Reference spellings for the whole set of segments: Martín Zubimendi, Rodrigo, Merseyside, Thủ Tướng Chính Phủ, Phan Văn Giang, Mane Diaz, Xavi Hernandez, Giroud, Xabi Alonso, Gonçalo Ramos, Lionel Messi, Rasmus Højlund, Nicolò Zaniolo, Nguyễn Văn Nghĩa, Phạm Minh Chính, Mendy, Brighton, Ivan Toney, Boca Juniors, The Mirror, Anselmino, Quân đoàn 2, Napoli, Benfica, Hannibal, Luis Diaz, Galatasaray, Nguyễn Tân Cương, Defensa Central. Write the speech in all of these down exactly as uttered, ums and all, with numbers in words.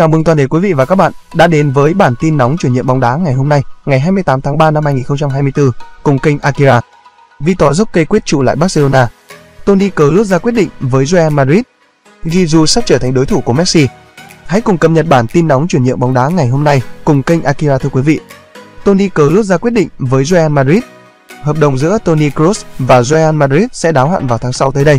Chào mừng toàn thể quý vị và các bạn đã đến với bản tin nóng chuyển nhượng bóng đá ngày hôm nay, ngày hai mươi tám tháng ba năm hai nghìn không trăm hai mươi tư cùng kênh Akira. Vitor Roque quyết trụ lại Barcelona. Toni Kroos ra quyết định với Real Madrid. Giroud sắp trở thành đối thủ của Messi. Hãy cùng cập nhật bản tin nóng chuyển nhượng bóng đá ngày hôm nay cùng kênh Akira thưa quý vị. Toni Kroos ra quyết định với Real Madrid. Hợp đồng giữa Toni Kroos và Real Madrid sẽ đáo hạn vào tháng sáu tới đây.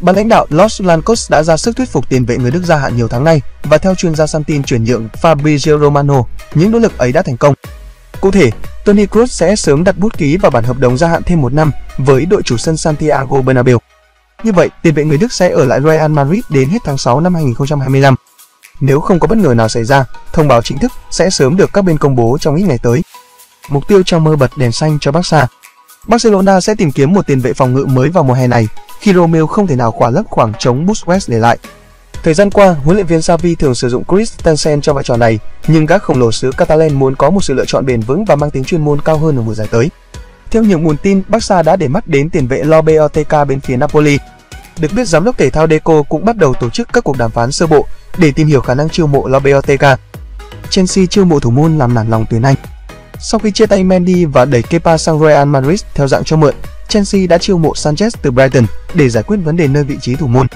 Ban lãnh đạo Los Angeles đã ra sức thuyết phục tiền vệ người Đức gia hạn nhiều tháng nay và theo chuyên gia săn tin chuyển nhượng Fabrizio Romano, những nỗ lực ấy đã thành công. Cụ thể, Toni Kroos sẽ sớm đặt bút ký vào bản hợp đồng gia hạn thêm một năm với đội chủ sân Santiago Bernabéu. Như vậy, tiền vệ người Đức sẽ ở lại Real Madrid đến hết tháng sáu năm hai nghìn không trăm hai mươi lăm. Nếu không có bất ngờ nào xảy ra, thông báo chính thức sẽ sớm được các bên công bố trong ít ngày tới. Mục tiêu trong mơ bật đèn xanh cho Barca. Barcelona sẽ tìm kiếm một tiền vệ phòng ngự mới vào mùa hè này khi Romeo không thể nào khỏa lấp khoảng trống Busquets để lại. Thời gian qua, huấn luyện viên Xavi thường sử dụng Christensen cho vai trò này, nhưng các khổng lồ xứ Catalan muốn có một sự lựa chọn bền vững và mang tính chuyên môn cao hơn ở mùa giải tới. Theo nhiều nguồn tin, Barca đã để mắt đến tiền vệ Lobotka bên phía Napoli. Được biết, giám đốc thể thao Deco cũng bắt đầu tổ chức các cuộc đàm phán sơ bộ để tìm hiểu khả năng chiêu mộ Lobotka. Chelsea chiêu mộ thủ môn làm nản lòng tuyển Anh. Sau khi chia tay Mendy và đẩy Kepa sang Real Madrid theo dạng cho mượn, Chelsea đã chiêu mộ Sanchez từ Brighton để giải quyết vấn đề nơi vị trí thủ môn.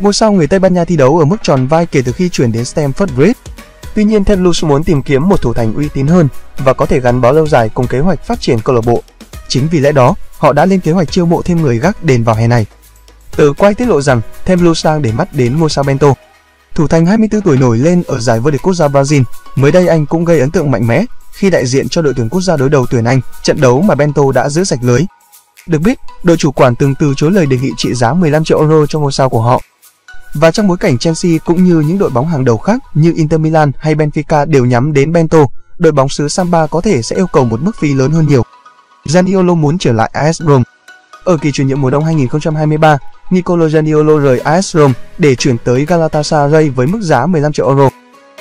Ngôi sao người Tây Ban Nha thi đấu ở mức tròn vai kể từ khi chuyển đến Stamford Bridge. Tuy nhiên, Ted Luz muốn tìm kiếm một thủ thành uy tín hơn và có thể gắn bó lâu dài cùng kế hoạch phát triển câu lạc bộ. Chính vì lẽ đó, họ đã lên kế hoạch chiêu mộ thêm người gác đền vào hè này. Tờ quay tiết lộ rằng, Ted Luz đang để mắt đến ngôi sao Bento. Thủ thành hai mươi tư tuổi nổi lên ở giải vô địch quốc gia Brazil, mới đây anh cũng gây ấn tượng mạnh mẽ khi đại diện cho đội tuyển quốc gia đối đầu tuyển Anh, trận đấu mà Bento đã giữ sạch lưới. Được biết, đội chủ quản từng từ chối lời đề nghị trị giá mười lăm triệu euro cho ngôi sao của họ. Và trong bối cảnh Chelsea cũng như những đội bóng hàng đầu khác như Inter Milan hay Benfica đều nhắm đến Bento, đội bóng xứ Samba có thể sẽ yêu cầu một mức phí lớn hơn nhiều. Zaniolo muốn trở lại a ét Rome. Ở kỳ chuyển nhượng mùa đông hai nghìn không trăm hai mươi ba, Nicolò Zaniolo rời a ét Rome để chuyển tới Galatasaray với mức giá mười lăm triệu euro.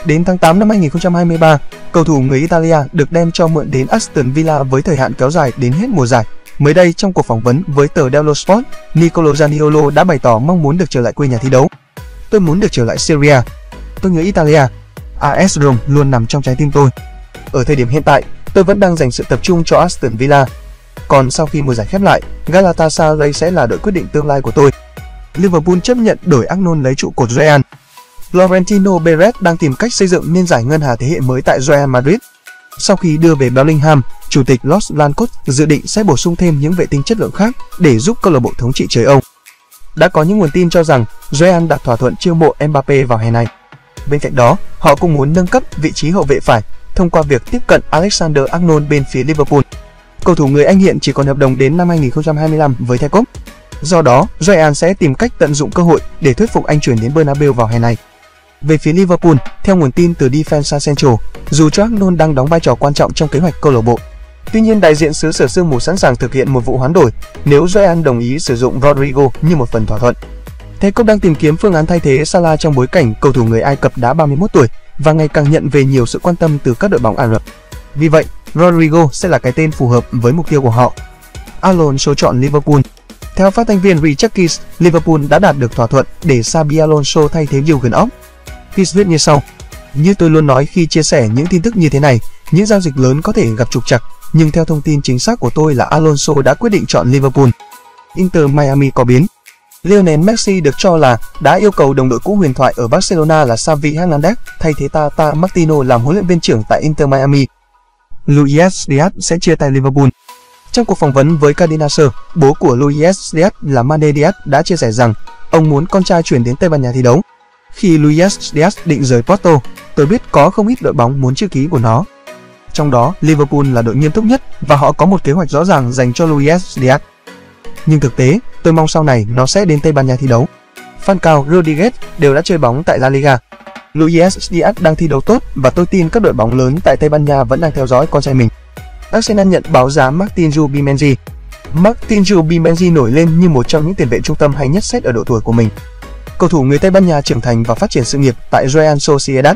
Đến tháng tám năm hai nghìn không trăm hai mươi ba, cầu thủ người Italia được đem cho mượn đến Aston Villa với thời hạn kéo dài đến hết mùa giải. Mới đây, trong cuộc phỏng vấn với tờ Dello Sport, Nicolò Zaniolo đã bày tỏ mong muốn được trở lại quê nhà thi đấu. Tôi muốn được trở lại Syria. Tôi nhớ Italia. a ét Rome luôn nằm trong trái tim tôi. Ở thời điểm hiện tại, tôi vẫn đang dành sự tập trung cho Aston Villa. Còn sau khi mùa giải khép lại, Galatasaray sẽ là đội quyết định tương lai của tôi. Liverpool chấp nhận đổi Arnold lấy trụ cột Real. Florentino Perez đang tìm cách xây dựng nên giải ngân hà thế hệ mới tại Real Madrid. Sau khi đưa về Bellingham, chủ tịch Los Blancos dự định sẽ bổ sung thêm những vệ tinh chất lượng khác để giúp câu lạc bộ thống trị châu Âu. Đã có những nguồn tin cho rằng Real đạt thỏa thuận chiêu mộ Mbappe vào hè này. Bên cạnh đó, họ cũng muốn nâng cấp vị trí hậu vệ phải thông qua việc tiếp cận Alexander-Arnold bên phía Liverpool. Cầu thủ người Anh hiện chỉ còn hợp đồng đến năm hai nghìn không trăm hai mươi lăm với The Cop. Do đó, Real sẽ tìm cách tận dụng cơ hội để thuyết phục anh chuyển đến Bernabeu vào hè này. Về phía Liverpool, theo nguồn tin từ Defensa Central, dù cho Arnold đang đóng vai trò quan trọng trong kế hoạch câu lạc bộ, tuy nhiên đại diện xứ sở sương mù sẵn sàng thực hiện một vụ hoán đổi nếu Real đồng ý sử dụng Rodrigo như một phần thỏa thuận. The Cop đang tìm kiếm phương án thay thế Salah trong bối cảnh cầu thủ người Ai Cập đã ba mươi mốt tuổi và ngày càng nhận về nhiều sự quan tâm từ các đội bóng Ả Rập. Vì vậy, Rodrigo sẽ là cái tên phù hợp với mục tiêu của họ. Alonso chọn Liverpool. Theo phát thanh viên Richard Keys, Liverpool đã đạt được thỏa thuận để Xabi Alonso thay thế Jürgen Klopp. Keys viết như sau: Như tôi luôn nói khi chia sẻ những tin tức như thế này, những giao dịch lớn có thể gặp trục trặc, nhưng theo thông tin chính xác của tôi là Alonso đã quyết định chọn Liverpool. Inter Miami có biến. Lionel Messi được cho là đã yêu cầu đồng đội cũ huyền thoại ở Barcelona là Xavi Hernandez thay thế Tata Martino làm huấn luyện viên trưởng tại Inter Miami. Luis Diaz sẽ chia tay Liverpool. Trong cuộc phỏng vấn với Cadena Ser, bố của Luis Diaz là Mane Diaz đã chia sẻ rằng ông muốn con trai chuyển đến Tây Ban Nha thi đấu. Khi Luis Diaz định rời Porto, tôi biết có không ít đội bóng muốn chữ ký của nó. Trong đó, Liverpool là đội nghiêm túc nhất và họ có một kế hoạch rõ ràng dành cho Luis Diaz. Nhưng thực tế, tôi mong sau này nó sẽ đến Tây Ban Nha thi đấu. Falcao, Rodriguez đều đã chơi bóng tại La Liga. Luis Diaz đang thi đấu tốt và tôi tin các đội bóng lớn tại Tây Ban Nha vẫn đang theo dõi con trai mình. Arsenal nhận báo giá Martín Zubimendi. Martín Zubimendi nổi lên như một trong những tiền vệ trung tâm hay nhất xét ở độ tuổi của mình. Cầu thủ người Tây Ban Nha trưởng thành và phát triển sự nghiệp tại Real Sociedad.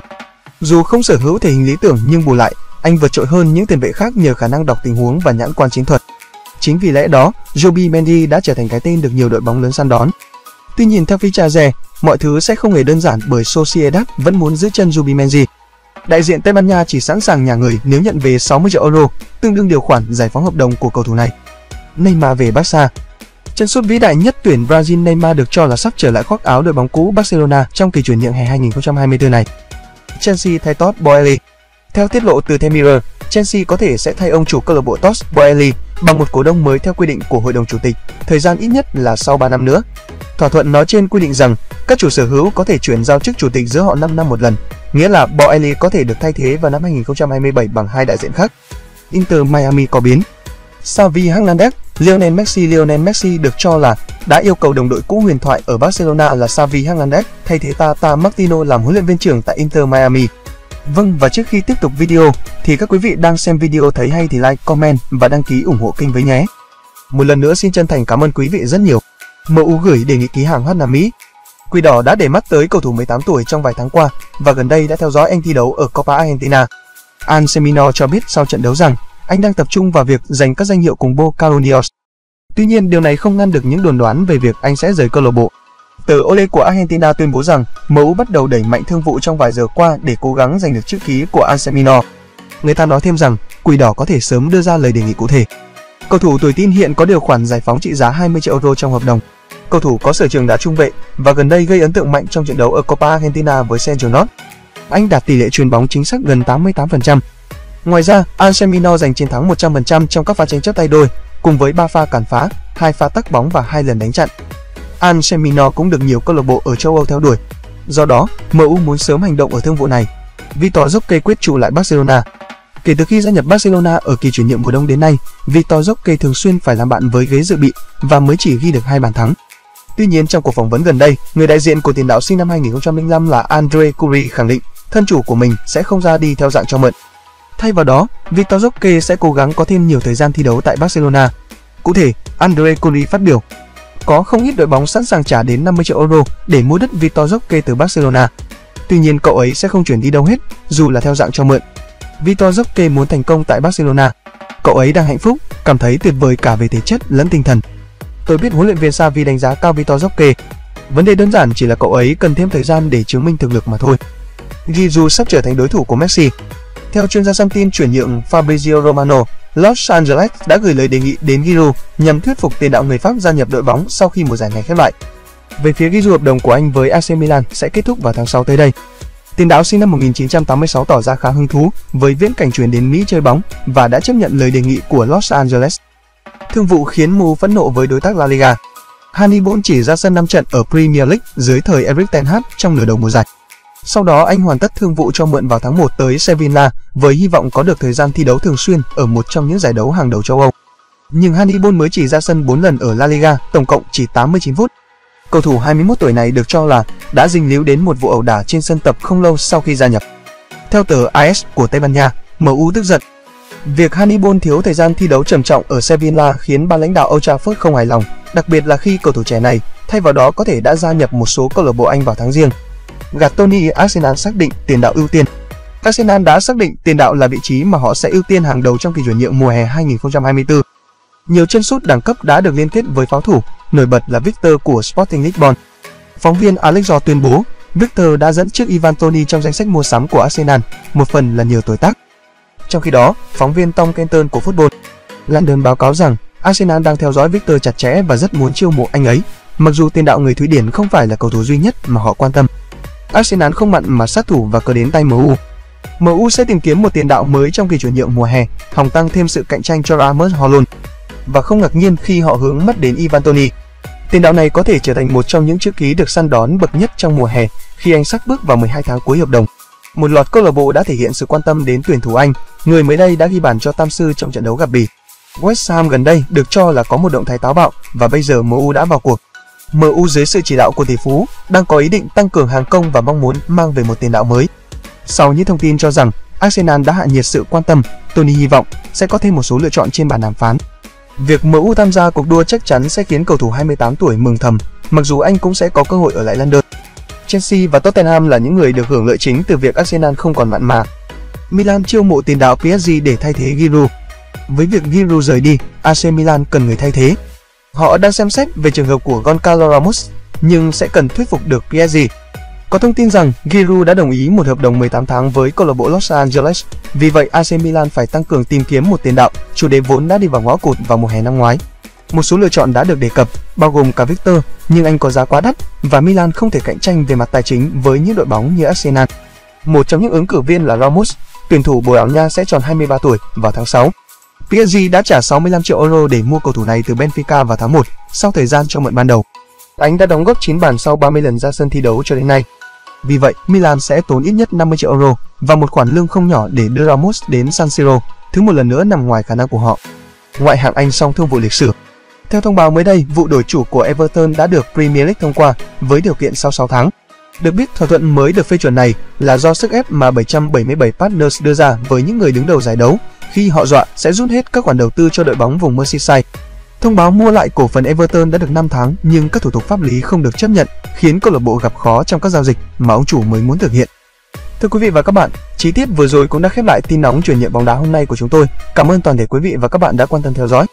Dù không sở hữu thể hình lý tưởng nhưng bù lại, anh vượt trội hơn những tiền vệ khác nhờ khả năng đọc tình huống và nhãn quan chiến thuật. Chính vì lẽ đó, Zubimendi đã trở thành cái tên được nhiều đội bóng lớn săn đón. Tuy nhiên theo Fichaje, mọi thứ sẽ không hề đơn giản bởi Sociedad vẫn muốn giữ chân Zubimendi. Đại diện Tây Ban Nha chỉ sẵn sàng nhả người nếu nhận về sáu mươi triệu euro, tương đương điều khoản giải phóng hợp đồng của cầu thủ này. Neymar về Barca. Chân sút vĩ đại nhất tuyển Brazil Neymar được cho là sắp trở lại khoác áo đội bóng cũ Barcelona trong kỳ chuyển nhượng hè hai nghìn không trăm hai mươi tư này. Chelsea thay Todd Boehly. Theo tiết lộ từ The Mirror, Chelsea có thể sẽ thay ông chủ câu lạc bộ Todd Boehly bằng một cổ đông mới theo quy định của hội đồng chủ tịch, thời gian ít nhất là sau ba năm nữa. Thỏa thuận nói trên quy định rằng các chủ sở hữu có thể chuyển giao chức chủ tịch giữa họ năm năm một lần, nghĩa là Boehly có thể được thay thế vào năm hai nghìn không trăm hai mươi bảy bằng hai đại diện khác. Inter Miami có biến. Xavi Hernandez, Lionel Messi. Lionel Messi được cho là đã yêu cầu đồng đội cũ huyền thoại ở Barcelona là Xavi Hernandez thay thế Tata Martino làm huấn luyện viên trưởng tại Inter Miami. Vâng, và trước khi tiếp tục video thì các quý vị đang xem video thấy hay thì like, comment và đăng ký ủng hộ kênh với nhé. Một lần nữa xin chân thành cảm ơn quý vị rất nhiều. em u gửi đề nghị ký hàng Hoa Nam Mỹ. Quỷ đỏ đã để mắt tới cầu thủ mười tám tuổi trong vài tháng qua và gần đây đã theo dõi anh thi đấu ở Copa Argentina. Anselmino cho biết sau trận đấu rằng anh đang tập trung vào việc giành các danh hiệu cùng Boca Juniors. Tuy nhiên, điều này không ngăn được những đồn đoán về việc anh sẽ rời câu lạc bộ. Tờ Olé của Argentina tuyên bố rằng em u bắt đầu đẩy mạnh thương vụ trong vài giờ qua để cố gắng giành được chữ ký của Anselmino. Người ta nói thêm rằng Quỷ đỏ có thể sớm đưa ra lời đề nghị cụ thể. Cầu thủ tuổi teen hiện có điều khoản giải phóng trị giá hai mươi triệu euro trong hợp đồng. Cầu thủ có sở trường đá trung vệ và gần đây gây ấn tượng mạnh trong trận đấu ở Copa Argentina với Central. Anh đạt tỷ lệ chuyền bóng chính xác gần tám mươi tám phần trăm. Ngoài ra, Anselmino giành chiến thắng một trăm phần trăm trong các pha tranh chấp tay đôi, cùng với ba pha cản phá, hai pha tắc bóng và hai lần đánh chặn. Anselmino cũng được nhiều câu lạc bộ ở châu Âu theo đuổi. Do đó, em u muốn sớm hành động ở thương vụ này. Vitor Roque quyết trụ lại Barcelona. Kể từ khi gia nhập Barcelona ở kỳ chuyển nhượng mùa đông đến nay, Vitor Roque thường xuyên phải làm bạn với ghế dự bị và mới chỉ ghi được hai bàn thắng. Tuy nhiên, trong cuộc phỏng vấn gần đây, người đại diện của tiền đạo sinh năm hai nghìn không trăm lẻ năm là Andre Curi khẳng định thân chủ của mình sẽ không ra đi theo dạng cho mượn. Thay vào đó, Vitor Roque sẽ cố gắng có thêm nhiều thời gian thi đấu tại Barcelona. Cụ thể, Andre Curi phát biểu, có không ít đội bóng sẵn sàng trả đến năm mươi triệu euro để mua đứt Vitor Roque từ Barcelona. Tuy nhiên, cậu ấy sẽ không chuyển đi đâu hết, dù là theo dạng cho mượn. Vitor Roque muốn thành công tại Barcelona. Cậu ấy đang hạnh phúc, cảm thấy tuyệt vời cả về thể chất lẫn tinh thần. Tôi biết huấn luyện viên Xavi đánh giá cao Vitor Roque. Vấn đề đơn giản chỉ là cậu ấy cần thêm thời gian để chứng minh thực lực mà thôi. Giroud sắp trở thành đối thủ của Messi. Theo chuyên gia sang tin chuyển nhượng Fabrizio Romano, Los Angeles đã gửi lời đề nghị đến Giroud nhằm thuyết phục tiền đạo người Pháp gia nhập đội bóng sau khi mùa giải này khép lại. Về phía Giroud, hợp đồng của anh với a xê Milan sẽ kết thúc vào tháng sáu tới đây. Tiền đạo sinh năm một nghìn chín trăm tám mươi sáu tỏ ra khá hứng thú với viễn cảnh chuyển đến Mỹ chơi bóng và đã chấp nhận lời đề nghị của Los Angeles. Thương vụ khiến em u phẫn nộ với đối tác La Liga. Hannibal chỉ ra sân năm trận ở Premier League dưới thời Erik ten Hag trong nửa đầu mùa giải. Sau đó anh hoàn tất thương vụ cho mượn vào tháng một tới Sevilla với hy vọng có được thời gian thi đấu thường xuyên ở một trong những giải đấu hàng đầu châu Âu. Nhưng Hannibal mới chỉ ra sân bốn lần ở La Liga, tổng cộng chỉ tám mươi chín phút. Cầu thủ hai mươi mốt tuổi này được cho là đã dính líu đến một vụ ẩu đả trên sân tập không lâu sau khi gia nhập. Theo tờ i ét của Tây Ban Nha, em u tức giận. Việc Hannibal thiếu thời gian thi đấu trầm trọng ở Sevilla khiến ban lãnh đạo Old Trafford không hài lòng, đặc biệt là khi cầu thủ trẻ này thay vào đó có thể đã gia nhập một số câu lạc bộ Anh vào tháng Giêng. Gattoni, Arsenal xác định tiền đạo ưu tiên. Arsenal đã xác định tiền đạo là vị trí mà họ sẽ ưu tiên hàng đầu trong kỳ chuyển nhượng mùa hè hai nghìn không trăm hai mươi tư. Nhiều chân sút đẳng cấp đã được liên kết với pháo thủ, nổi bật là Victor của Sporting Lisbon. Phóng viên Alexio tuyên bố, Victor đã dẫn trước Ivan Toney trong danh sách mua sắm của Arsenal, một phần là nhờ tuổi tác. Trong khi đó, phóng viên Tom Kenton của Football London báo cáo rằng Arsenal đang theo dõi Victor chặt chẽ và rất muốn chiêu mộ anh ấy, mặc dù tiền đạo người Thụy Điển không phải là cầu thủ duy nhất mà họ quan tâm. Arsenal không mặn mà sát thủ và cờ đến tay em u. em u sẽ tìm kiếm một tiền đạo mới trong kỳ chuyển nhượng mùa hè, hòng tăng thêm sự cạnh tranh cho Rasmus Højlund. Và không ngạc nhiên khi họ hướng mắt đến Ivan Toney. Tiền đạo này có thể trở thành một trong những chữ ký được săn đón bậc nhất trong mùa hè khi anh sắp bước vào mười hai tháng cuối hợp đồng. Một loạt câu lạc bộ đã thể hiện sự quan tâm đến tuyển thủ Anh, người mới đây đã ghi bàn cho Tam Sư trong trận đấu gặp Bỉ. West Ham gần đây được cho là có một động thái táo bạo và bây giờ em u đã vào cuộc. em u dưới sự chỉ đạo của tỷ phú đang có ý định tăng cường hàng công và mong muốn mang về một tiền đạo mới. Sau những thông tin cho rằng Arsenal đã hạ nhiệt sự quan tâm, Toney hy vọng sẽ có thêm một số lựa chọn trên bàn đàm phán. Việc em u tham gia cuộc đua chắc chắn sẽ khiến cầu thủ hai mươi tám tuổi mừng thầm, mặc dù anh cũng sẽ có cơ hội ở lại London. Chelsea và Tottenham là những người được hưởng lợi chính từ việc Arsenal không còn mặn mà. Milan chiêu mộ tiền đạo pê ét giê để thay thế Giroud. Với việc Giroud rời đi, a xê Milan cần người thay thế. Họ đang xem xét về trường hợp của Gonçalo Ramos, nhưng sẽ cần thuyết phục được pê ét giê. Có thông tin rằng Giroud đã đồng ý một hợp đồng mười tám tháng với câu lạc bộ Los Angeles, vì vậy a xê Milan phải tăng cường tìm kiếm một tiền đạo, chủ đề vốn đã đi vào ngõ cụt vào mùa hè năm ngoái. Một số lựa chọn đã được đề cập, bao gồm cả Victor, nhưng anh có giá quá đắt và Milan không thể cạnh tranh về mặt tài chính với những đội bóng như Arsenal. Một trong những ứng cử viên là Ramos, tuyển thủ Bồ Đào Nha sẽ tròn hai mươi ba tuổi vào tháng sáu. pê ét giê đã trả sáu mươi lăm triệu euro để mua cầu thủ này từ Benfica vào tháng một, sau thời gian cho mượn ban đầu. Anh đã đóng góp chín bàn sau ba mươi lần ra sân thi đấu cho đến nay. Vì vậy, Milan sẽ tốn ít nhất năm mươi triệu euro và một khoản lương không nhỏ để đưa Ramos đến San Siro, thứ một lần nữa nằm ngoài khả năng của họ. Ngoại hạng Anh song thương vụ lịch sử. Theo thông báo mới đây, vụ đổi chủ của Everton đã được Premier League thông qua với điều kiện sau sáu tháng. Được biết, thỏa thuận mới được phê chuẩn này là do sức ép mà bảy trăm bảy mươi bảy partners đưa ra với những người đứng đầu giải đấu, khi họ dọa sẽ rút hết các khoản đầu tư cho đội bóng vùng Merseyside. Thông báo mua lại cổ phần Everton đã được năm tháng nhưng các thủ tục pháp lý không được chấp nhận, khiến câu lạc bộ gặp khó trong các giao dịch mà ông chủ mới muốn thực hiện. Thưa quý vị và các bạn, chi tiết vừa rồi cũng đã khép lại tin nóng chuyển nhượng bóng đá hôm nay của chúng tôi. Cảm ơn toàn thể quý vị và các bạn đã quan tâm theo dõi.